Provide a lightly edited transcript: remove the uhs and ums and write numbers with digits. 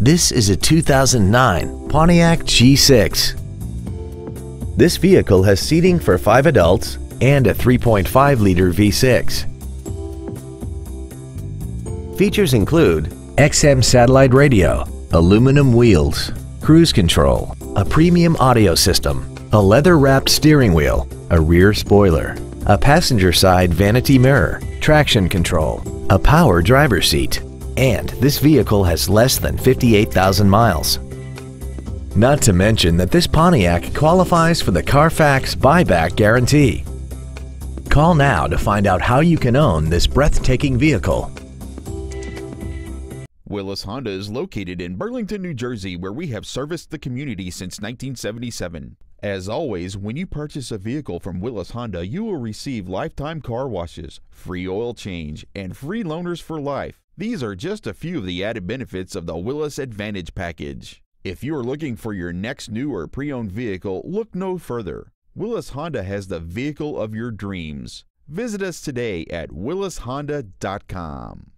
This is a 2009 Pontiac G6. This vehicle has seating for 5 adults and a 3.5-liter V6. Features include XM satellite radio, aluminum wheels, cruise control, a premium audio system, a leather-wrapped steering wheel, a rear spoiler, a passenger side vanity mirror, traction control, a power driver's seat, and this vehicle has less than 58,000 miles. Not to mention that this Pontiac qualifies for the Carfax buyback guarantee. Call now to find out how you can own this breathtaking vehicle. Willis Honda is located in Burlington, New Jersey, where we have serviced the community since 1977. As always, when you purchase a vehicle from Willis Honda, you will receive lifetime car washes, free oil change, and free loaners for life. These are just a few of the added benefits of the Willis Advantage package. If you are looking for your next new or pre-owned vehicle, look no further. Willis Honda has the vehicle of your dreams. Visit us today at willishonda.com.